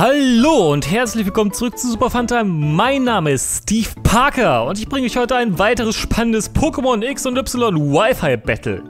Hallo und herzlich willkommen zurück zu Super Fun Time. Mein Name ist Steve Parker und ich bringe euch heute ein weiteres spannendes Pokémon X und Y Wi-Fi Battle.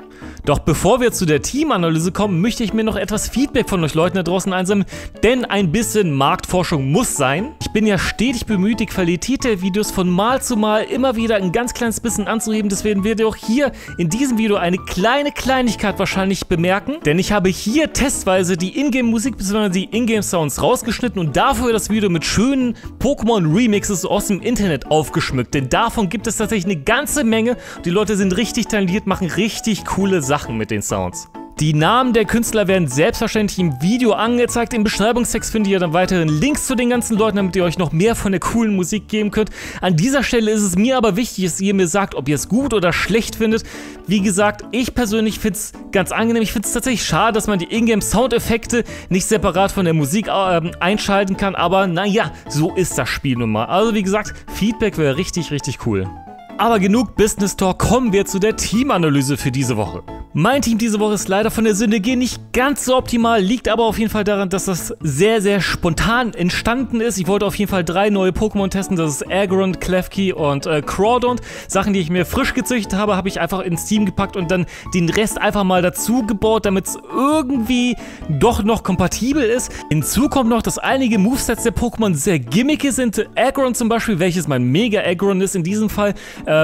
Doch bevor wir zu der Teamanalyse kommen, möchte ich mir noch etwas Feedback von euch Leuten da draußen einsammeln, denn ein bisschen Marktforschung muss sein. Ich bin ja stetig bemüht, die Qualität der Videos von Mal zu Mal immer wieder ein ganz kleines bisschen anzuheben, deswegen werdet ihr auch hier in diesem Video eine kleine Kleinigkeit wahrscheinlich bemerken, denn ich habe hier testweise die Ingame-Musik bzw. die Ingame-Sounds rausgeschnitten und dafür das Video mit schönen Pokémon-Remixes aus dem Internet aufgeschmückt, denn davon gibt es tatsächlich eine ganze Menge. Die Leute sind richtig talentiert, machen richtig coole Sachen mit den Sounds. Die Namen der Künstler werden selbstverständlich im Video angezeigt. Im Beschreibungstext findet ihr dann weitere Links zu den ganzen Leuten, damit ihr euch noch mehr von der coolen Musik geben könnt. An dieser Stelle ist es mir aber wichtig, dass ihr mir sagt, ob ihr es gut oder schlecht findet. Wie gesagt, ich persönlich finde es ganz angenehm. Ich finde es tatsächlich schade, dass man die Ingame-Soundeffekte nicht separat von der Musik einschalten kann. Aber naja, so ist das Spiel nun mal. Also wie gesagt, Feedback wäre richtig, richtig cool. Aber genug Business Talk, kommen wir zu der Teamanalyse für diese Woche. Mein Team diese Woche ist leider von der Synergie nicht ganz so optimal, liegt aber auf jeden Fall daran, dass das sehr, sehr spontan entstanden ist. Ich wollte auf jeden Fall drei neue Pokémon testen, das ist Aggron, Klefki und Crawdaunt. Sachen, die ich mir frisch gezüchtet habe, habe ich einfach ins Team gepackt und dann den Rest einfach mal dazu gebaut, damit es irgendwie doch noch kompatibel ist. Hinzu kommt noch, dass einige Movesets der Pokémon sehr gimmicky sind. Aggron zum Beispiel, welches mein Mega-Aggron ist in diesem Fall,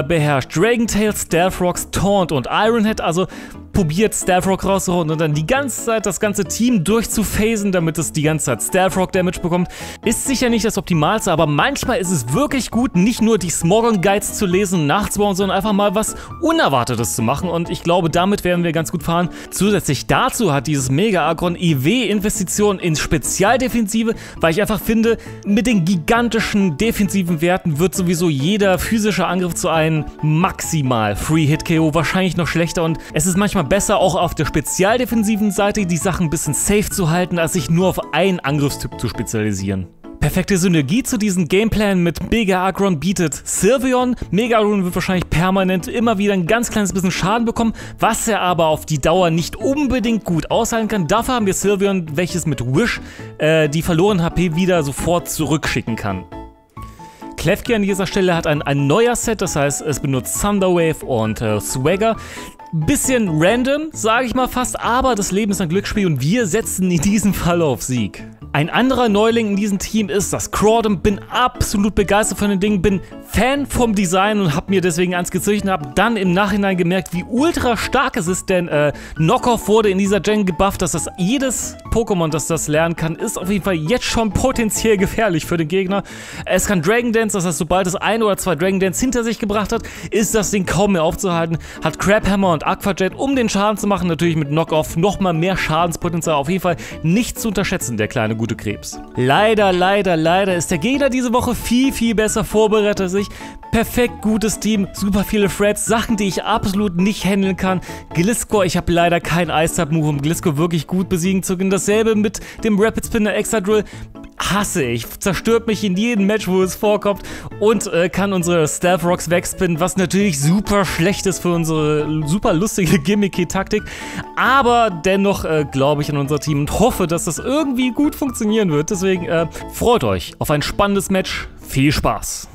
beherrscht Dragon Tail, Stealth Rock, Taunt und Iron Head, also probiert Stealth Rock rauszuholen und dann die ganze Zeit das ganze Team durchzuphasen, damit es die ganze Zeit Stealth Rock Damage bekommt. Ist sicher nicht das Optimalste, aber manchmal ist es wirklich gut, nicht nur die Smogon Guides zu lesen und nachzubauen, sondern einfach mal was Unerwartetes zu machen, und ich glaube, damit werden wir ganz gut fahren. Zusätzlich dazu hat dieses Mega-Aggron EW-Investitionen in Spezialdefensive, weil ich einfach finde, mit den gigantischen defensiven Werten wird sowieso jeder physische Angriff zu einem maximal Free-Hit-KO, wahrscheinlich noch schlechter, und es ist manchmal besser, auch auf der spezialdefensiven Seite die Sachen ein bisschen safe zu halten, als sich nur auf einen Angriffstyp zu spezialisieren. Perfekte Synergie zu diesem Gameplan mit Mega-Aggron bietet Sylveon. Mega-Aggron wird wahrscheinlich permanent immer wieder ein ganz kleines bisschen Schaden bekommen, was er aber auf die Dauer nicht unbedingt gut aushalten kann. Dafür haben wir Sylveon, welches mit Wish die verlorenen HP wieder sofort zurückschicken kann. Klefki an dieser Stelle hat ein neuer Set, das heißt, es benutzt Thunderwave und Swagger. Bisschen random, sage ich mal fast, aber das Leben ist ein Glücksspiel und wir setzen in diesem Fall auf Sieg. Ein anderer Neuling in diesem Team ist das Crawdaunt. Bin absolut begeistert von den Dingen, bin Fan vom Design und habe mir deswegen eins gezüchtet und habe dann im Nachhinein gemerkt, wie ultra stark es ist, denn Knockoff wurde in dieser Gen gebufft, dass das jedes Pokémon, das das lernen kann, ist auf jeden Fall jetzt schon potenziell gefährlich für den Gegner. Es kann Dragon Dance, das heißt, sobald es ein oder zwei Dragon Dance hinter sich gebracht hat, ist das Ding kaum mehr aufzuhalten. Hat Crabhammer und Aqua Jet, um den Schaden zu machen, natürlich mit Knockoff nochmal mehr Schadenspotenzial, auf jeden Fall nicht zu unterschätzen, der kleine gute Krebs. Leider, leider, leider ist der Gegner diese Woche viel, viel besser vorbereitet als ich. Perfekt gutes Team, super viele Threads, Sachen, die ich absolut nicht handeln kann. Gliscor, ich habe leider keinen Ice-Type-Move, um Gliscor wirklich gut besiegen zu können. Dasselbe mit dem Rapid Spin der Excadrill. Hasse ich, zerstört mich in jedem Match, wo es vorkommt, und kann unsere Stealth Rocks wegspinnen, was natürlich super schlecht ist für unsere super lustige Gimmicky-Taktik, aber dennoch glaube ich an unser Team und hoffe, dass das irgendwie gut funktionieren wird, deswegen freut euch auf ein spannendes Match, viel Spaß!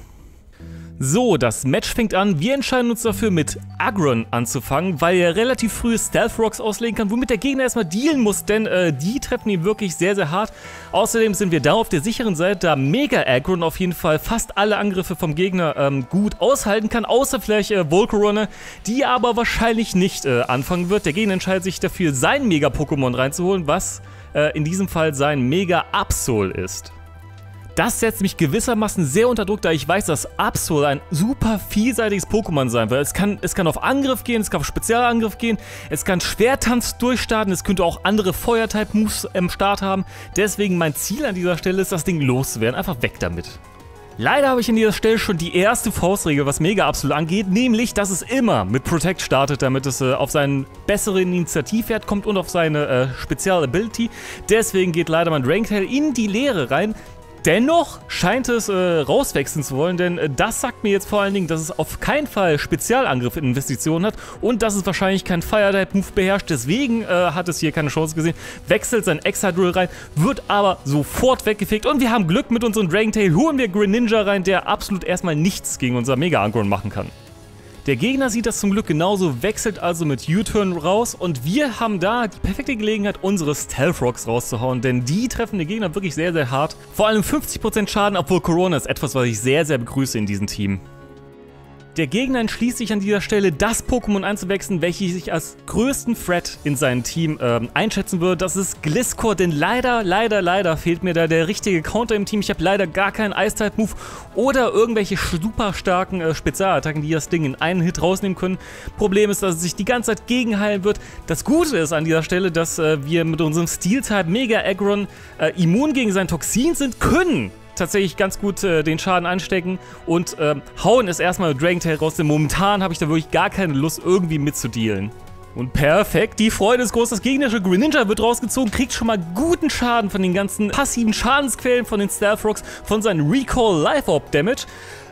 So, das Match fängt an. Wir entscheiden uns dafür, mit Aggron anzufangen, weil er relativ früh Stealth Rocks auslegen kann, womit der Gegner erstmal dealen muss, denn die treffen ihn wirklich sehr, sehr hart. Außerdem sind wir da auf der sicheren Seite, da Mega-Aggron auf jeden Fall fast alle Angriffe vom Gegner gut aushalten kann, außer vielleicht Volcarona, die aber wahrscheinlich nicht anfangen wird. Der Gegner entscheidet sich dafür, sein Mega-Pokémon reinzuholen, was in diesem Fall sein Mega-Absol ist. Das setzt mich gewissermaßen sehr unter Druck, da ich weiß, dass Absol ein super vielseitiges Pokémon sein wird. Es kann auf Angriff gehen, es kann auf Spezialangriff gehen, es kann Schwertanz durchstarten, es könnte auch andere Feuer-Type-Moves im Start haben. Deswegen mein Ziel an dieser Stelle ist, das Ding loszuwerden. Einfach weg damit. Leider habe ich an dieser Stelle schon die erste Faustregel, was Mega-Absol angeht, nämlich, dass es immer mit Protect startet, damit es auf seinen besseren Initiativwert kommt und auf seine Spezial-Ability. Deswegen geht leider mein Dragon Tail in die Leere rein. Dennoch scheint es rauswechseln zu wollen, denn das sagt mir jetzt vor allen Dingen, dass es auf keinen Fall Spezialangriff in Investitionen hat und dass es wahrscheinlich kein Fire-Type-Move beherrscht. Deswegen hat es hier keine Chance gesehen, wechselt sein Excadrill rein, wird aber sofort weggefegt und wir haben Glück mit unserem Dragon Tail, holen wir Greninja rein, der absolut erstmal nichts gegen unser Mega-Aggron machen kann. Der Gegner sieht das zum Glück genauso, wechselt also mit U-Turn raus und wir haben da die perfekte Gelegenheit, unsere Stealth Rocks rauszuhauen, denn die treffen den Gegner wirklich sehr, sehr hart. Vor allem 50% Schaden, obwohl Corona ist etwas, was ich sehr, sehr begrüße in diesem Team. Der Gegner entschließt sich an dieser Stelle, das Pokémon einzuwechseln, welches ich als größten Threat in seinem Team einschätzen würde. Das ist Gliscor, denn leider fehlt mir da der richtige Counter im Team. Ich habe leider gar keinen Ice-Type-Move oder irgendwelche super starken Spezialattacken, die das Ding in einen Hit rausnehmen können. Problem ist, dass es sich die ganze Zeit gegenheilen wird. Das Gute ist an dieser Stelle, dass wir mit unserem Steel-Type Mega-Aggron immun gegen sein Toxin sind können. Tatsächlich ganz gut den Schaden anstecken und hauen es erstmal mit Dragon Tail raus, denn momentan habe ich da wirklich gar keine Lust, irgendwie mitzudealen. Und perfekt, die Freude ist groß, das gegnerische Greninja wird rausgezogen, kriegt schon mal guten Schaden von den ganzen passiven Schadensquellen, von den Stealth Rocks, von seinen Recall Life Orb Damage.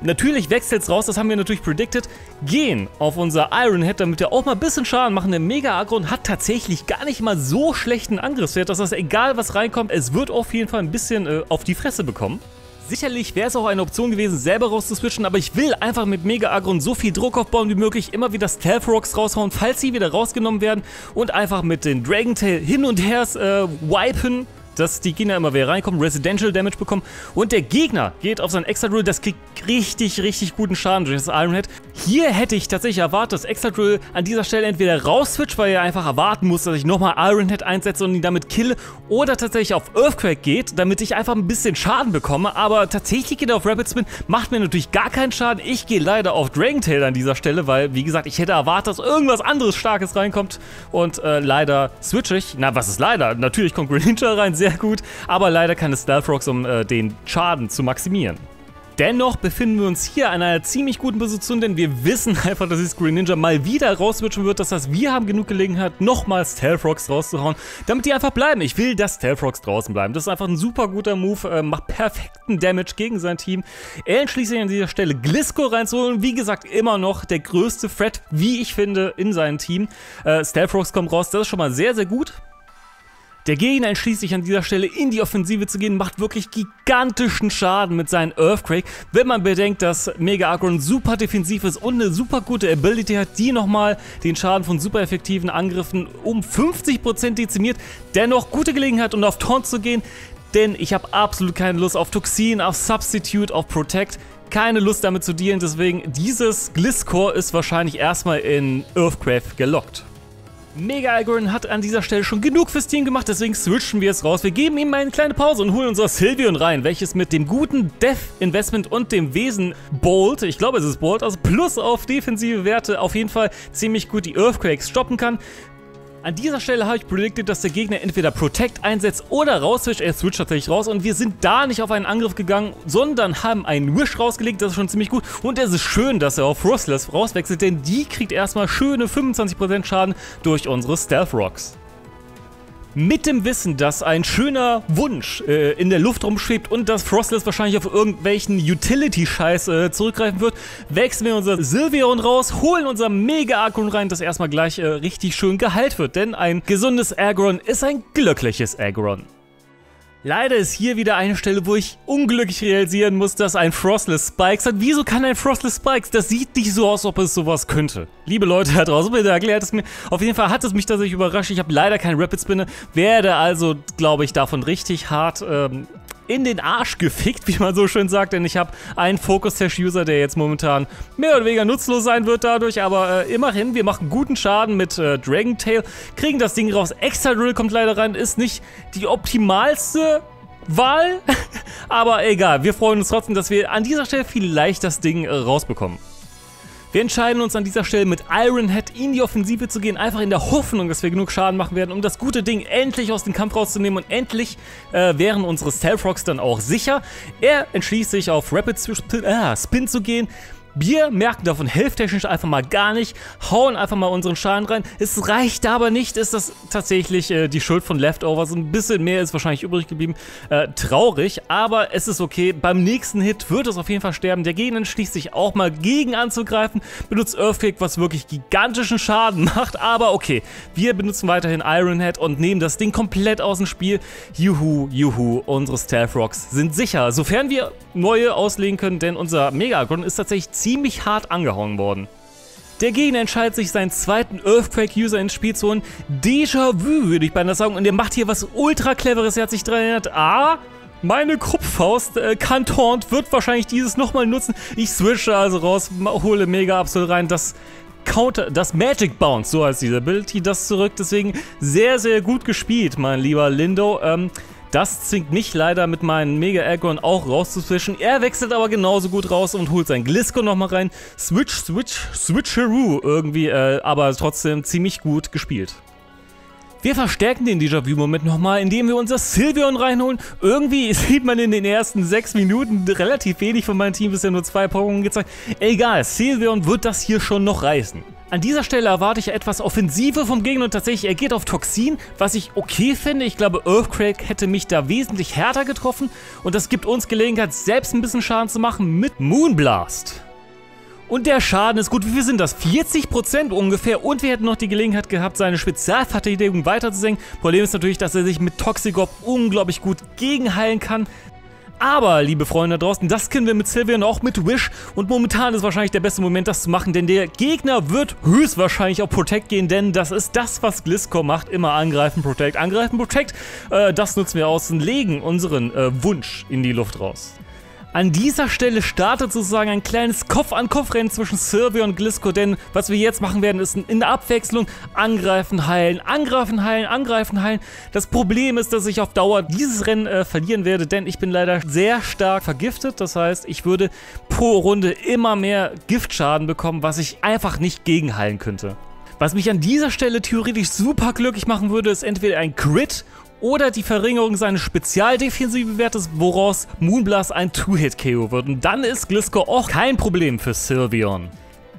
Natürlich wechselt es raus, das haben wir natürlich predicted, gehen auf unser Iron Head, damit er auch mal ein bisschen Schaden machen. Der Mega-Aggron hat tatsächlich gar nicht mal so schlechten Angriffswert, dass das egal was reinkommt, es wird auf jeden Fall ein bisschen auf die Fresse bekommen. Sicherlich wäre es auch eine Option gewesen, selber rauszuswitchen, aber ich will einfach mit Mega-Aggron so viel Druck aufbauen wie möglich, immer wieder Stealth Rocks raushauen, falls sie wieder rausgenommen werden und einfach mit den Dragon Tail hin und her wipen, dass die Gegner immer wieder reinkommen, Residential Damage bekommen und der Gegner geht auf seinen Excadrill, das kriegt richtig guten Schaden durch das Iron Head. Hier hätte ich tatsächlich erwartet, dass Excadrill an dieser Stelle entweder raus-switcht, weil er einfach erwarten muss, dass ich nochmal Iron Head einsetze und ihn damit kille, oder tatsächlich auf Earthquake geht, damit ich einfach ein bisschen Schaden bekomme, aber tatsächlich geht er auf Rapid Spin, macht mir natürlich gar keinen Schaden. Ich gehe leider auf Dragon Tail an dieser Stelle, weil, wie gesagt, ich hätte erwartet, dass irgendwas anderes Starkes reinkommt und leider switche ich. Na, was ist leider? Natürlich kommt Greninja rein, sehr gut, aber leider keine Stealth Rocks, um den Schaden zu maximieren. Dennoch befinden wir uns hier an einer ziemlich guten Position, denn wir wissen einfach, dass dieses Greninja mal wieder rauswitchen wird. Das heißt, wir haben genug Gelegenheit, nochmal Stealth Rocks rauszuhauen, damit die einfach bleiben. Ich will, dass Stealth Rocks draußen bleiben. Das ist einfach ein super guter Move, macht perfekten Damage gegen sein Team. Er entschließt sich an dieser Stelle, Gliscor reinzuholen. Wie gesagt, immer noch der größte Threat, wie ich finde, in seinem Team. Stealth Rocks kommt raus, das ist schon mal sehr, sehr gut. Der Gegner entschließt sich an dieser Stelle in die Offensive zu gehen, macht wirklich gigantischen Schaden mit seinem Earthquake. Wenn man bedenkt, dass Mega-Aggron super defensiv ist und eine super gute Ability hat, die nochmal den Schaden von super effektiven Angriffen um 50% dezimiert, dennoch gute Gelegenheit, um auf Taunt zu gehen, denn ich habe absolut keine Lust auf Toxin, auf Substitute, auf Protect. Keine Lust damit zu dealen, deswegen dieses Gliscor ist wahrscheinlich erstmal in Earthquake gelockt. Mega-Aggron hat an dieser Stelle schon genug fürs Team gemacht, deswegen switchen wir es raus. Wir geben ihm eine kleine Pause und holen unser Sylveon rein, welches mit dem guten Death-Investment und dem Wesen Bolt, ich glaube es ist Bolt, also plus auf defensive Werte auf jeden Fall ziemlich gut die Earthquakes stoppen kann. An dieser Stelle habe ich predicted, dass der Gegner entweder Protect einsetzt oder rauswischt. Er switcht tatsächlich raus und wir sind da nicht auf einen Angriff gegangen, sondern haben einen Wish rausgelegt. Das ist schon ziemlich gut und es ist schön, dass er auf Froslass rauswechselt, denn die kriegt erstmal schöne 25% Schaden durch unsere Stealth Rocks. Mit dem Wissen, dass ein schöner Wunsch in der Luft rumschwebt und dass Froslass wahrscheinlich auf irgendwelchen Utility-Scheiß zurückgreifen wird, wechseln wir unser Sylveon raus, holen unser Mega-Aggron rein, das erstmal gleich richtig schön geheilt wird, denn ein gesundes Aggron ist ein glückliches Aggron. Leider ist hier wieder eine Stelle, wo ich unglücklich realisieren muss, dass ein Froslass Spikes hat. Wieso kann ein Froslass Spikes? Das sieht nicht so aus, ob es sowas könnte. Liebe Leute da draußen, bitte erklärt es mir. Auf jeden Fall hat es mich tatsächlich überrascht. Ich habe leider keinen Rapid Spinner, werde also, glaube ich, davon richtig hart in den Arsch gefickt, wie man so schön sagt. Denn ich habe einen Focus-Tash-User, der jetzt momentan mehr oder weniger nutzlos sein wird dadurch. Aber immerhin, wir machen guten Schaden mit Dragon Tail, kriegen das Ding raus. Excadrill kommt leider rein, ist nicht die optimalste Wahl. Aber egal, wir freuen uns trotzdem, dass wir an dieser Stelle vielleicht das Ding rausbekommen. Wir entscheiden uns an dieser Stelle mit Iron Head in die Offensive zu gehen, einfach in der Hoffnung, dass wir genug Schaden machen werden, um das gute Ding endlich aus dem Kampf rauszunehmen und endlich wären unsere Stealth Rocks dann auch sicher. Er entschließt sich auf Rapid Spin zu gehen. Wir merken davon health-technisch einfach mal gar nicht, hauen einfach mal unseren Schaden rein. Es reicht aber nicht, ist das tatsächlich die Schuld von Leftovers. Ein bisschen mehr ist wahrscheinlich übrig geblieben. Traurig, aber es ist okay. Beim nächsten Hit wird es auf jeden Fall sterben. Der Gegner schließt sich auch mal gegen anzugreifen, benutzt Earthquake, was wirklich gigantischen Schaden macht. Aber okay, wir benutzen weiterhin Iron Head und nehmen das Ding komplett aus dem Spiel. Juhu, juhu, unsere Stealth Rocks sind sicher, sofern wir neue auslegen können, denn unser Mega-Aggron ist tatsächlich ziemlich hart angehauen worden. Der Gegner entscheidet sich, seinen zweiten Earthquake-User ins Spiel zu holen. Déjà-vu, würde ich beinahe sagen. Und der macht hier was ultra cleveres. Er hat sich daran erinnert, meine Kruppfaust kann Taunt, wird wahrscheinlich dieses nochmal nutzen. Ich switche also raus, hole Mega-Absol rein. Das Counter, das Magic Bounce, so heißt diese Ability, das zurück. Deswegen sehr, sehr gut gespielt, mein lieber Lindo. Das zwingt mich leider mit meinen Mega-Aggron auch rauszuswitchen. Er wechselt aber genauso gut raus und holt sein Gliscor nochmal rein. Switcheroo irgendwie, aber trotzdem ziemlich gut gespielt. Wir verstärken den Déjà-vu-Moment nochmal, indem wir unser Sylveon reinholen. Irgendwie sieht man in den ersten 6 Minuten relativ wenig von meinem Team, bisher nur 2 Pokémon gezeigt. Egal, Sylveon wird das hier schon noch reißen. An dieser Stelle erwarte ich etwas Offensive vom Gegner und tatsächlich, er geht auf Toxin, was ich okay finde. Ich glaube, Earthquake hätte mich da wesentlich härter getroffen und das gibt uns Gelegenheit, selbst ein bisschen Schaden zu machen mit Moonblast. Und der Schaden ist gut. Wie viel sind das? 40% ungefähr. Und wir hätten noch die Gelegenheit gehabt, seine Spezialverteidigung weiterzusenken. Problem ist natürlich, dass er sich mit Toxigop unglaublich gut gegenheilen kann. Aber, liebe Freunde da draußen, das können wir mit Sylveon auch mit Wish. Und momentan ist wahrscheinlich der beste Moment, das zu machen, denn der Gegner wird höchstwahrscheinlich auf Protect gehen, denn das ist das, was Gliscor macht. Immer angreifen, Protect, angreifen, Protect. Das nutzen wir aus und legen unseren Wunsch in die Luft raus. An dieser Stelle startet sozusagen ein kleines Kopf-an-Kopf-Rennen zwischen Sylveon und Gliscor, denn was wir jetzt machen werden, ist in der Abwechslung angreifen, heilen, angreifen, heilen, angreifen, heilen. Das Problem ist, dass ich auf Dauer dieses Rennen verlieren werde, denn ich bin leider sehr stark vergiftet. Das heißt, ich würde pro Runde immer mehr Giftschaden bekommen, was ich einfach nicht gegenheilen könnte. Was mich an dieser Stelle theoretisch super glücklich machen würde, ist entweder ein Crit oder die Verringerung seines spezialdefensiven Wertes, woraus Moonblast ein 2-Hit-KO wird. Und dann ist Gliscor auch kein Problem für Sylveon.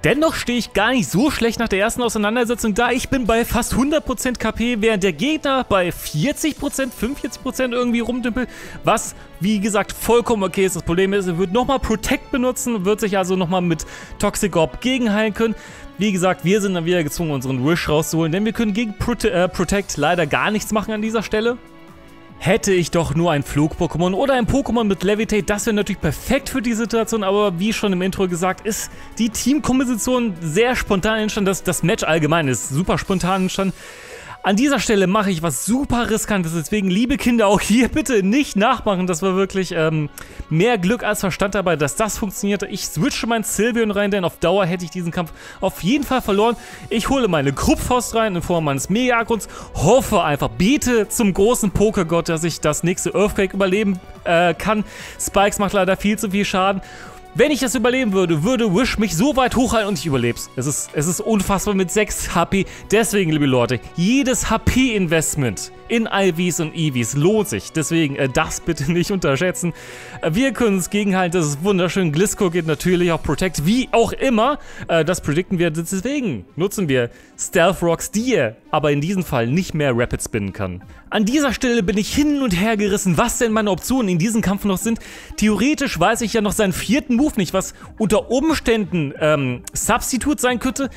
Dennoch stehe ich gar nicht so schlecht nach der ersten Auseinandersetzung da. Ich bin bei fast 100% KP, während der Gegner bei 40%, 45% irgendwie rumdümpelt. Was, wie gesagt, vollkommen okay ist. Das Problem ist, er wird nochmal Protect benutzen, wird sich also nochmal mit Toxigorb gegenheilen können. Wie gesagt, wir sind dann wieder gezwungen, unseren Wish rauszuholen, denn wir können gegen Protect leider gar nichts machen an dieser Stelle. Hätte ich doch nur ein Flug-Pokémon oder ein Pokémon mit Levitate, das wäre natürlich perfekt für die Situation, aber wie schon im Intro gesagt, ist die Teamkomposition sehr spontan entstanden. Das Match allgemein ist super spontan entstanden. An dieser Stelle mache ich was super Riskantes, deswegen, liebe Kinder, auch hier bitte nicht nachmachen. Das war wirklich mehr Glück als Verstand dabei, dass das funktionierte. Ich switche meinen Sylveon rein, denn auf Dauer hätte ich diesen Kampf auf jeden Fall verloren. Ich hole meine Kruppfaust rein in Form meines Mega-Aggrons, hoffe einfach, bete zum großen Pokégott, dass ich das nächste Earthquake überleben kann. Spikes macht leider viel zu viel Schaden. Wenn ich das überleben würde, würde Wish mich so weit hochhalten und ich überlebe es. Es ist unfassbar mit 6 HP. Deswegen, liebe Leute, jedes HP-Investment in IVs und EVs lohnt sich. Deswegen das bitte nicht unterschätzen. Wir können es gegenhalten, das ist wunderschön. Gliscor geht natürlich auch Protect, wie auch immer. Das predikten wir, deswegen nutzen wir Stealth Rocks, die ihr aber in diesem Fall nicht mehr Rapid Spinnen kann. An dieser Stelle bin ich hin und her gerissen, was denn meine Optionen in diesem Kampf noch sind. Theoretisch weiß ich ja noch seinen vierten Move nicht, was unter Umständen Substitut sein könnte.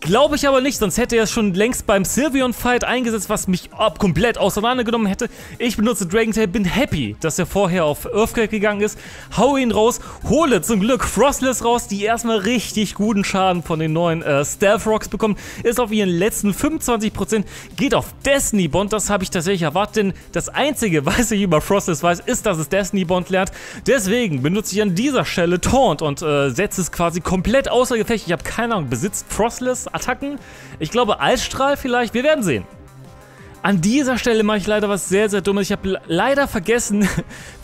Glaube ich aber nicht, sonst hätte er es schon längst beim Sylveon-Fight eingesetzt, was mich komplett auseinandergenommen hätte. Ich benutze Dragon Tail, bin happy, dass er vorher auf Earthquake gegangen ist. Hau ihn raus, hole zum Glück Froslass raus, die erstmal richtig guten Schaden von den neuen Stealth Rocks bekommen. Ist auf ihren letzten 25%, geht auf Destiny Bond, das habe ich tatsächlich erwartet, denn das einzige, was ich über Froslass weiß, ist, dass es Destiny Bond lernt. Deswegen benutze ich an dieser Stelle Taunt und setze es quasi komplett außer Gefecht. Ich habe keine Ahnung, besitzt Froslass Attacken? Ich glaube, Eisstrahl vielleicht? Wir werden sehen. An dieser Stelle mache ich leider was sehr, sehr Dummes. Ich habe leider vergessen,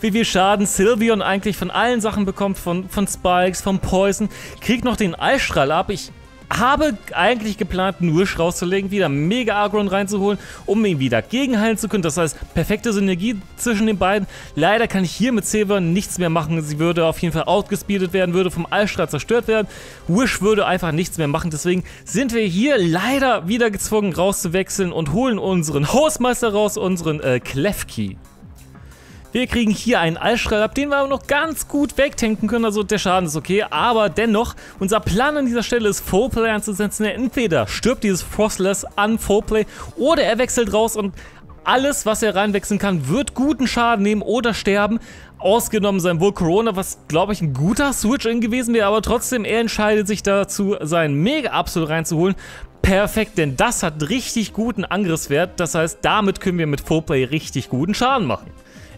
wie viel Schaden Sylveon eigentlich von allen Sachen bekommt. Von Spikes, von Poison. Kriegt noch den Eisstrahl ab. Ich habe eigentlich geplant, einen Wish rauszulegen, wieder Mega-Aggron reinzuholen, um ihn wieder gegenheilen zu können. Das heißt, perfekte Synergie zwischen den beiden. Leider kann ich hier mit Sylveon nichts mehr machen. Sie würde auf jeden Fall outgespeedet werden, würde vom Eisstrahl zerstört werden. Wish würde einfach nichts mehr machen. Deswegen sind wir hier leider wieder gezwungen, rauszuwechseln und holen unseren Hausmeister raus, unseren Klefki. Wir kriegen hier einen Eisstrahl ab, den wir aber noch ganz gut wegtanken können, also der Schaden ist okay, aber dennoch, unser Plan an dieser Stelle ist, Foul Play anzusetzen. Entweder stirbt dieses Froslass an Foul Play oder er wechselt raus und alles, was er reinwechseln kann, wird guten Schaden nehmen oder sterben, ausgenommen sein Volcarona, was glaube ich ein guter Switch-In gewesen wäre, aber trotzdem, er entscheidet sich dazu, seinen Mega-Absol reinzuholen. Perfekt, denn das hat richtig guten Angriffswert, das heißt, damit können wir mit Foul Play richtig guten Schaden machen.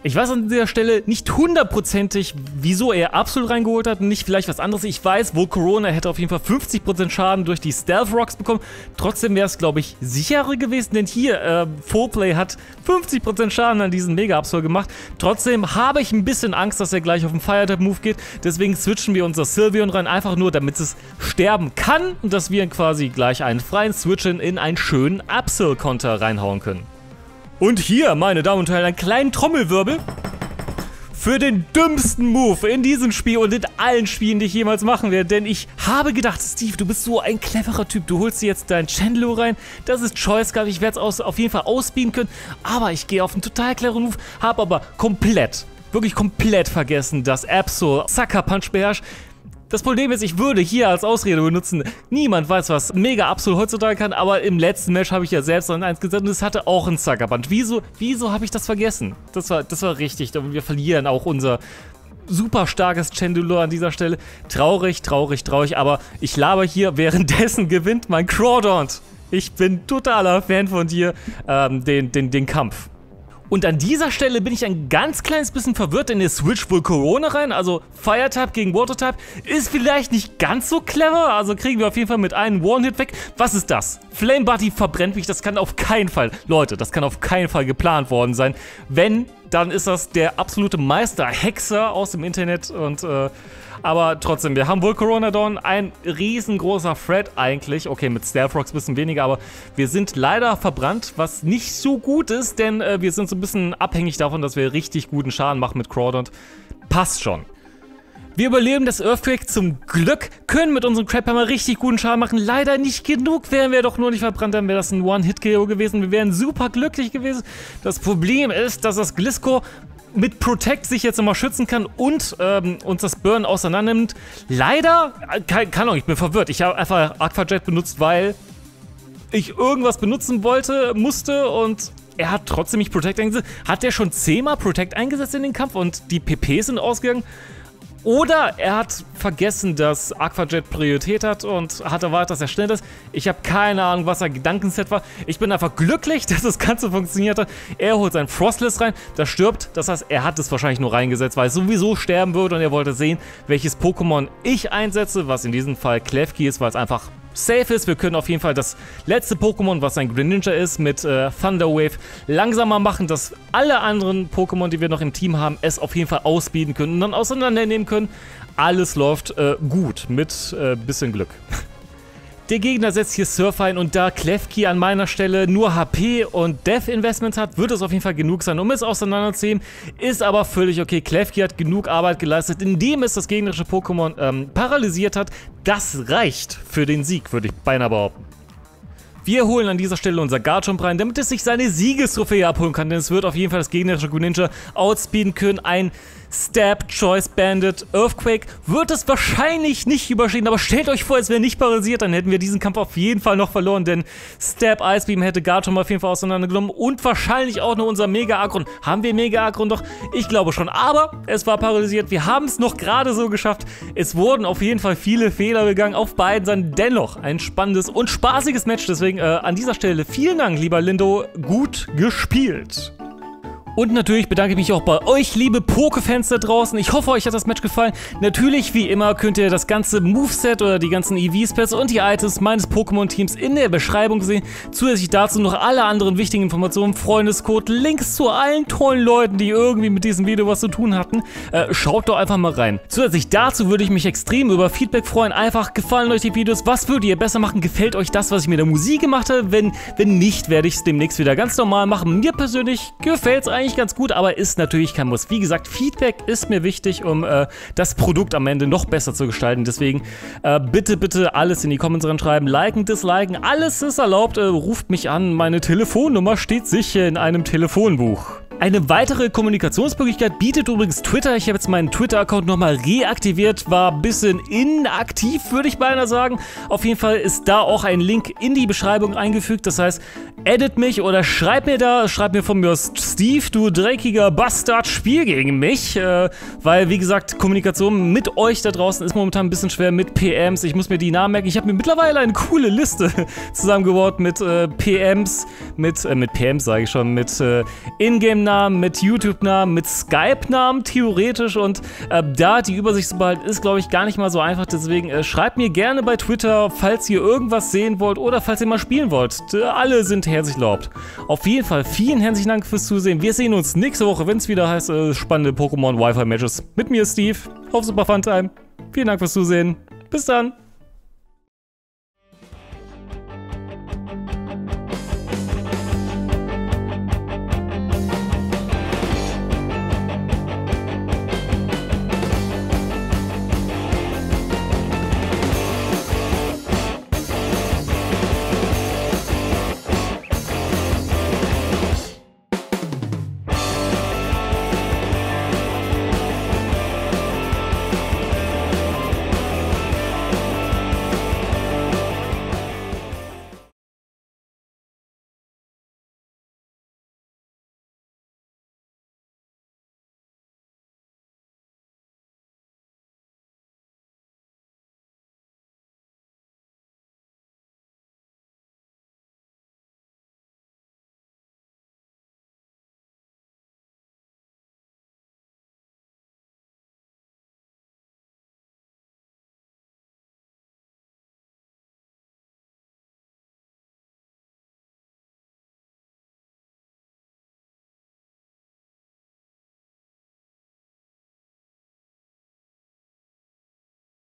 Ich weiß an dieser Stelle nicht hundertprozentig, wieso er absolut reingeholt hat und nicht vielleicht was anderes. Ich weiß, Volcarona hätte auf jeden Fall 50% Schaden durch die Stealth Rocks bekommen. Trotzdem wäre es, glaube ich, sicherer gewesen, denn hier, Foul Play hat 50% Schaden an diesen Mega-Absol gemacht. Trotzdem habe ich ein bisschen Angst, dass er gleich auf den Fire-Type-Move geht. Deswegen switchen wir unser Sylveon rein, einfach nur, damit es sterben kann und dass wir quasi gleich einen freien Switchen in einen schönen Absol-Konter reinhauen können. Und hier, meine Damen und Herren, einen kleinen Trommelwirbel für den dümmsten Move in diesem Spiel und in allen Spielen, die ich jemals machen werde. Denn ich habe gedacht, Steve, du bist so ein cleverer Typ. Du holst dir jetzt deinen Chandelo rein. Das ist Choice Guard. Ich werde es auf jeden Fall ausbeamen können. Aber ich gehe auf einen total cleveren Move, habe aber wirklich komplett vergessen, dass Absol Sucker Punch beherrscht. Das Problem ist, ich würde hier als Ausrede benutzen, niemand weiß, was Mega-Absol heutzutage kann, aber im letzten Match habe ich ja selbst an 1 gesetzt und es hatte auch einen Sucker-Punch. Wieso habe ich das vergessen? Das war richtig, und wir verlieren auch unser super starkes Chandelure an dieser Stelle. Traurig, aber ich laber hier, währenddessen gewinnt mein Crawdaunt. Ich bin totaler Fan von dir, den Kampf. Und an dieser Stelle bin ich ein ganz kleines bisschen verwirrt, denn der Switch Volcarona rein, also Fire-Type gegen Water-Type, ist vielleicht nicht ganz so clever, also kriegen wir auf jeden Fall mit einem One-Hit weg. Was ist das? Flame Buddy verbrennt mich, das kann auf keinen Fall, Leute, das kann auf keinen Fall geplant worden sein. Wenn, dann ist das der absolute Meister-Hexer aus dem Internet und, aber trotzdem, wir haben Volcarona down, ein riesengroßer Threat eigentlich. Okay, mit Stealth Rocks ein bisschen weniger, aber wir sind leider verbrannt, was nicht so gut ist, denn wir sind so ein bisschen abhängig davon, dass wir richtig guten Schaden machen mit Crawdaunt. Passt schon. Wir überleben das Earthquake zum Glück, können mit unserem Crabhammer richtig guten Schaden machen. Leider nicht genug, wären wir doch nur nicht verbrannt, dann wäre das ein One-Hit-KO gewesen. Wir wären super glücklich gewesen. Das Problem ist, dass das Gliscor mit Protect sich jetzt nochmal schützen kann und uns das Burn auseinander nimmt. Leider, kann auch, ich bin verwirrt. Ich habe einfach Aqua Jet benutzt, weil ich irgendwas benutzen musste und er hat trotzdem nicht Protect eingesetzt. Hat der schon 10-mal Protect eingesetzt in den Kampf und die PP sind ausgegangen? Oder er hat vergessen, dass Aqua Jet Priorität hat und hat erwartet, dass er schnell ist. Ich habe keine Ahnung, was sein Gedankenset war. Ich bin einfach glücklich, dass das Ganze funktioniert hat. Er holt seinen Frostless rein, das stirbt. Das heißt, er hat es wahrscheinlich nur reingesetzt, weil es sowieso sterben würde. Und er wollte sehen, welches Pokémon ich einsetze, was in diesem Fall Klefki ist, weil es einfach safe ist. Wir können auf jeden Fall das letzte Pokémon, was ein Greninja ist, mit Thunder Wave langsamer machen, dass alle anderen Pokémon, die wir noch im Team haben, es auf jeden Fall ausbieten können und dann auseinandernehmen können. Alles läuft gut, mit bisschen Glück. Der Gegner setzt hier Surf ein und da Klefki an meiner Stelle nur HP und Death Investments hat, wird es auf jeden Fall genug sein, um es auseinanderzunehmen. Ist aber völlig okay. Klefki hat genug Arbeit geleistet, indem es das gegnerische Pokémon paralysiert hat. Das reicht für den Sieg, würde ich beinahe behaupten. Wir holen an dieser Stelle unser Garchomp rein, damit es sich seine Siegestrophäe abholen kann, denn es wird auf jeden Fall das gegnerische Greninja outspeeden können. Ein Stab, Choice, Bandit, Earthquake wird es wahrscheinlich nicht überstehen, aber stellt euch vor, es wäre nicht paralysiert, dann hätten wir diesen Kampf auf jeden Fall noch verloren, denn Stab, Ice Beam hätte Garchomp auf jeden Fall auseinandergenommen und wahrscheinlich auch noch unser Mega-Aggron. Haben wir Mega-Aggron doch? Ich glaube schon, aber es war paralysiert, wir haben es noch gerade so geschafft. Es wurden auf jeden Fall viele Fehler begangen, auf beiden Seiten, dennoch ein spannendes und spaßiges Match, deswegen an dieser Stelle vielen Dank, lieber Lindo, gut gespielt. Und natürlich bedanke ich mich auch bei euch, liebe Poké-Fans da draußen. Ich hoffe, euch hat das Match gefallen. Natürlich, wie immer, könnt ihr das ganze Moveset oder die ganzen EV-Stats und die Items meines Pokémon-Teams in der Beschreibung sehen. Zusätzlich dazu noch alle anderen wichtigen Informationen, Freundescode, Links zu allen tollen Leuten, die irgendwie mit diesem Video was zu tun hatten. Schaut doch einfach mal rein. Zusätzlich dazu würde ich mich extrem über Feedback freuen. Einfach, gefallen euch die Videos? Was würdet ihr besser machen? Gefällt euch das, was ich mit der Musik gemacht habe? Wenn nicht, werde ich es demnächst wieder ganz normal machen. Mir persönlich gefällt es eigentlich ganz gut, aber ist natürlich kein Muss. Wie gesagt, Feedback ist mir wichtig, um das Produkt am Ende noch besser zu gestalten. Deswegen bitte, bitte alles in die Comments reinschreiben. Liken, disliken, alles ist erlaubt. Ruft mich an. Meine Telefonnummer steht sicher in einem Telefonbuch. Eine weitere Kommunikationsmöglichkeit bietet übrigens Twitter. Ich habe jetzt meinen Twitter-Account nochmal reaktiviert, war ein bisschen inaktiv, würde ich beinahe sagen. Auf jeden Fall ist da auch ein Link in die Beschreibung eingefügt. Das heißt, edit mich oder schreib mir da, schreib mir von mir aus, Steve, du dreckiger Bastard, spiel gegen mich. Weil, wie gesagt, Kommunikation mit euch da draußen ist momentan ein bisschen schwer mit PMs. Ich muss mir die Namen merken. Ich habe mir mittlerweile eine coole Liste zusammengebaut mit PMs, mit PMs sage ich schon, mit Ingame-Namen, mit YouTube-Namen, mit Skype-Namen theoretisch und da die Übersicht zu behalten ist, glaube ich, gar nicht mal so einfach. Deswegen schreibt mir gerne bei Twitter, falls ihr irgendwas sehen wollt oder falls ihr mal spielen wollt. Alle sind herzlich erlaubt. Auf jeden Fall vielen herzlichen Dank fürs Zusehen. Wir sehen uns nächste Woche, wenn es wieder heißt, spannende Pokémon-Wi-Fi-Matches. Mit mir, Steve, auf Super Fun Time. Vielen Dank fürs Zusehen. Bis dann.